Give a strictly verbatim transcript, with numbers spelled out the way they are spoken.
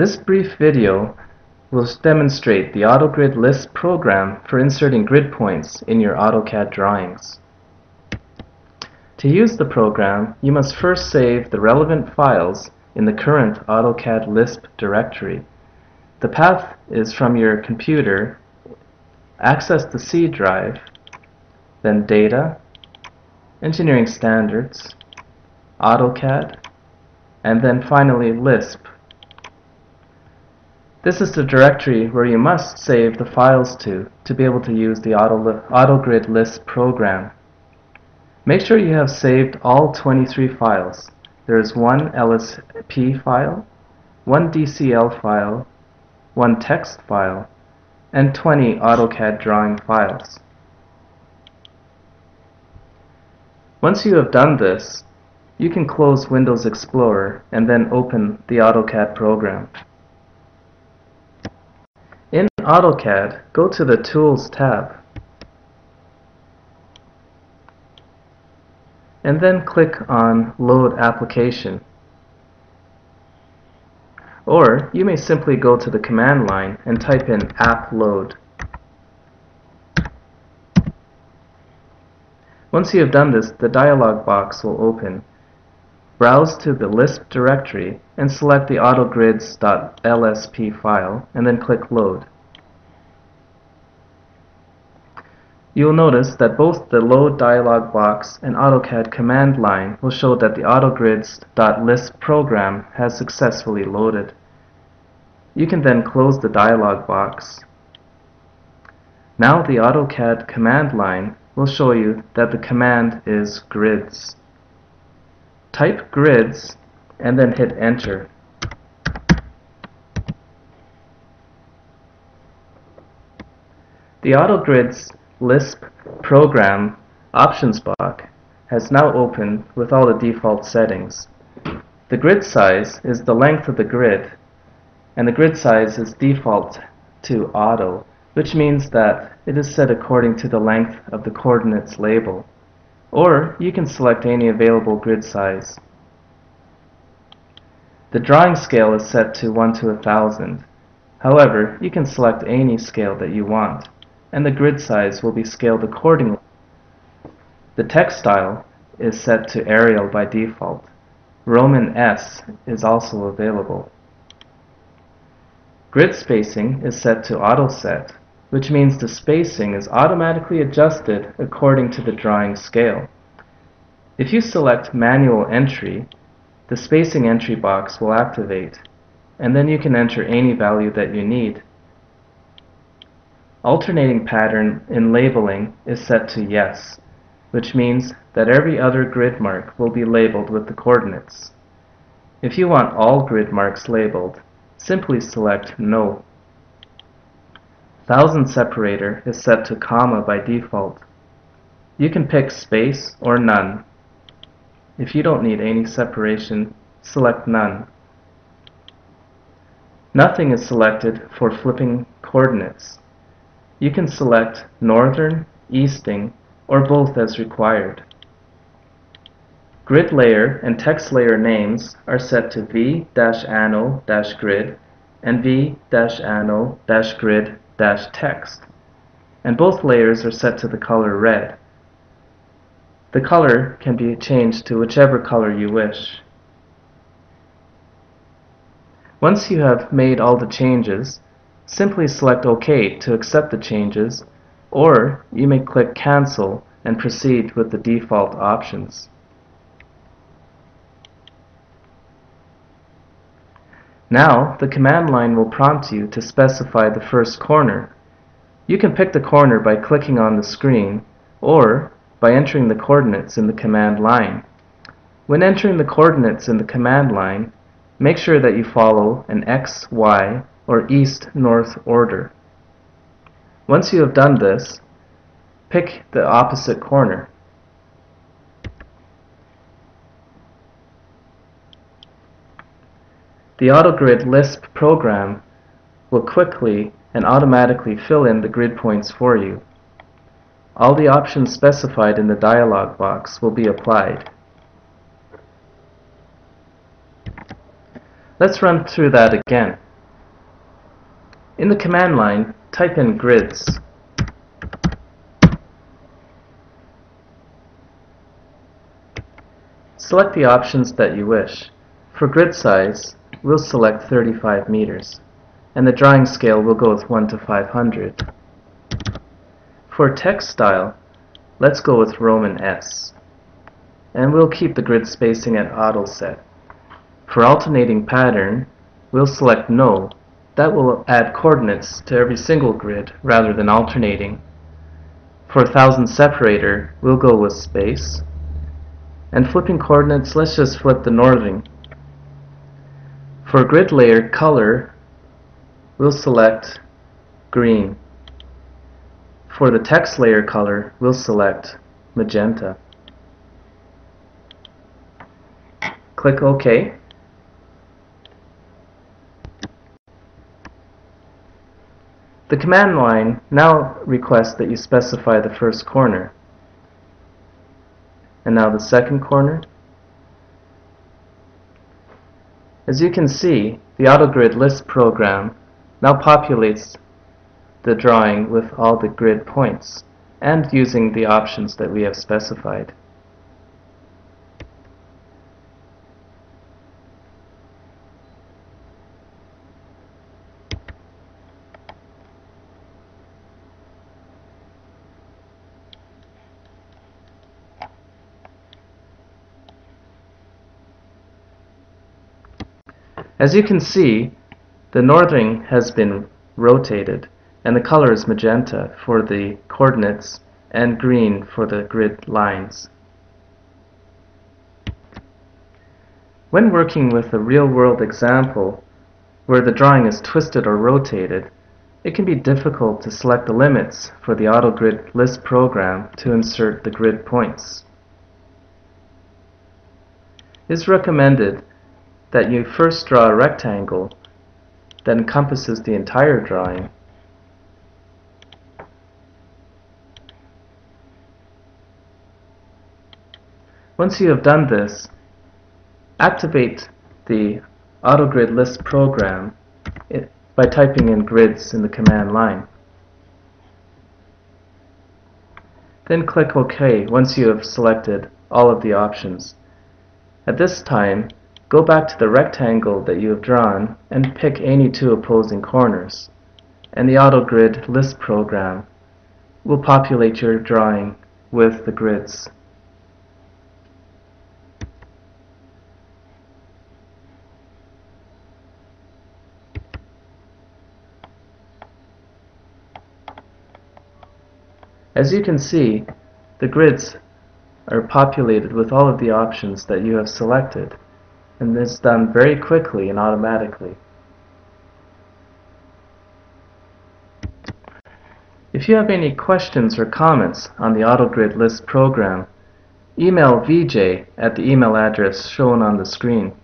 This brief video will demonstrate the AutoGrid Lisp program for inserting grid points in your AutoCAD drawings. To use the program, you must first save the relevant files in the current AutoCAD Lisp directory. The path is from your computer, access the C drive, then Data, Engineering Standards, AutoCAD, and then finally Lisp. This is the directory where you must save the files to to be able to use the Auto, AutoGrid Lisp program. Make sure you have saved all twenty-three files. There is one L S P file, one D C L file, one text file, and twenty AutoCAD drawing files. Once you have done this, you can close Windows Explorer and then open the AutoCAD program. In AutoCAD, go to the Tools tab and then click on Load Application. Or you may simply go to the command line and type in app load. Once you have done this, the dialog box will open. Browse to the Lisp directory and select the autogrids dot L S P file and then click Load. You will notice that both the Load dialog box and AutoCAD command line will show that the autogrids dot Lisp program has successfully loaded. You can then close the dialog box. Now the AutoCAD command line will show you that the command is grids. Type grids and then hit enter. The AutoGrids Lisp program options box has now opened with all the default settings. The grid size is the length of the grid, and the grid size is default to auto, which means that it is set according to the length of the coordinates label. Or you can select any available grid size. The drawing scale is set to one to a thousand. However, you can select any scale that you want, and the grid size will be scaled accordingly. The text style is set to Arial by default. Roman S is also available. Grid spacing is set to AutoSet, which means the spacing is automatically adjusted according to the drawing scale. If you select Manual Entry, the spacing entry box will activate, and then you can enter any value that you need. Alternating pattern in labeling is set to Yes, which means that every other grid mark will be labeled with the coordinates. If you want all grid marks labeled, simply select No. Thousand separator is set to comma by default. You can pick space or none. If you don't need any separation, select none. Nothing is selected for flipping coordinates. You can select Northern, Easting, or both as required. Grid layer and text layer names are set to v dash anno grid and v dash anno grid text, and both layers are set to the color red. The color can be changed to whichever color you wish. Once you have made all the changes, simply select OK to accept the changes, or you may click Cancel and proceed with the default options. Now the command line will prompt you to specify the first corner. You can pick the corner by clicking on the screen or by entering the coordinates in the command line. When entering the coordinates in the command line, make sure that you follow an X, Y, or East-North order. Once you have done this, pick the opposite corner. The AutoGrid Lisp program will quickly and automatically fill in the grid points for you. All the options specified in the dialog box will be applied. Let's run through that again. In the command line, type in grids. Select the options that you wish. For grid size, we'll select thirty-five meters, and the drawing scale will go with one to five hundred. For text style, let's go with Roman S, and we'll keep the grid spacing at AutoSet. For alternating pattern, we'll select No. That will add coordinates to every single grid rather than alternating. For thousand separator, we'll go with space. And flipping coordinates, let's just flip the Northing. For grid layer color, we'll select green. For the text layer color, we'll select magenta. Click OK. The command line now requests that you specify the first corner, and now the second corner. As you can see, the AutoGrid Lisp program now populates the drawing with all the grid points and using the options that we have specified. As you can see, the Northing has been rotated and the color is magenta for the coordinates and green for the grid lines. When working with a real-world example where the drawing is twisted or rotated, it can be difficult to select the limits for the AutoGrid Lisp program to insert the grid points. It is recommended that you first draw a rectangle that encompasses the entire drawing. Once you have done this, activate the AutoGrid Lisp program by typing in grids in the command line. Then click OK once you have selected all of the options. At this time, go back to the rectangle that you have drawn and pick any two opposing corners, and the AutoGrid Lisp program will populate your drawing with the grids. As you can see, the grids are populated with all of the options that you have selected, and this is done very quickly and automatically. If you have any questions or comments on the AutoGrid Lisp program, email V J at the email address shown on the screen.